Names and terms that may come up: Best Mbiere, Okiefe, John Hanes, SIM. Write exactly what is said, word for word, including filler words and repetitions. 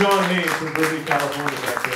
John Hanes from Berkeley, California.